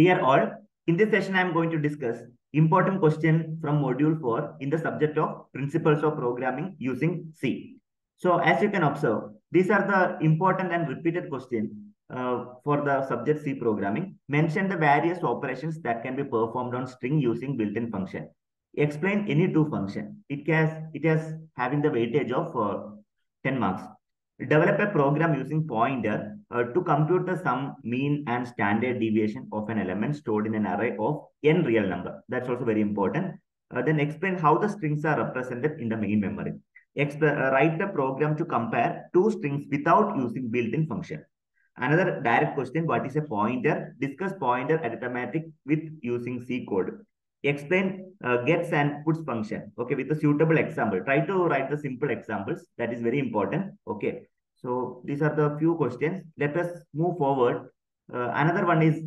Dear all, in this session I am going to discuss important question from module 4 in the subject of principles of programming using C. So as you can observe, these are the important and repeated questions for the subject C programming. Mention the various operations that can be performed on string using built-in function. Explain any two function. It has having the weightage of 10 marks. Develop a program using pointer to compute the sum, mean, and standard deviation of an element stored in an array of n real number. That's also very important. Then explain how the strings are represented in the main memory. Write the program to compare two strings without using built-in function. Another direct question, what is a pointer? Discuss pointer arithmetic with using C code. Explain gets and puts function, okay, with a suitable example. Try to write the simple examples. That is very important, okay. So these are the few questions. Let us move forward. Another one is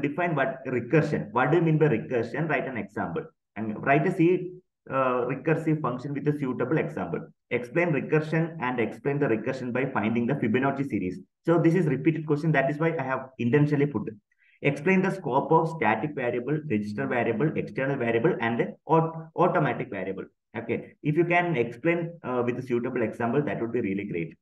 define recursion. What do you mean by recursion? Write an example and write a C recursive function with a suitable example. Explain recursion and explain the recursion by finding the Fibonacci series. So this is repeated question. That is why I have intentionally put it. Explain the scope of static variable, register variable, external variable, and the automatic variable. Okay. If you can explain with a suitable example, that would be really great.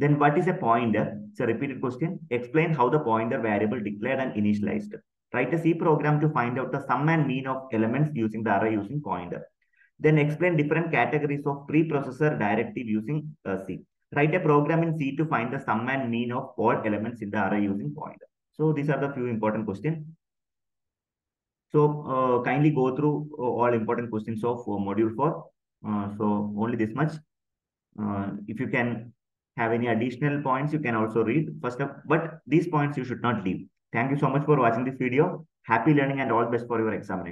Then what is a pointer? It's a repeated question. Explain how the pointer variable declared and initialized. Write a C program to find out the sum and mean of elements using the array using pointer. Then explain different categories of preprocessor directive using C. Write a program in C to find the sum and mean of all elements in the array using pointer. So these are the few important questions. So kindly go through all important questions of module 4. So only this much. If you can have any additional points, you can also read. First up, but these points you should not leave. Thank you so much for watching this video. Happy learning and all best for your examination.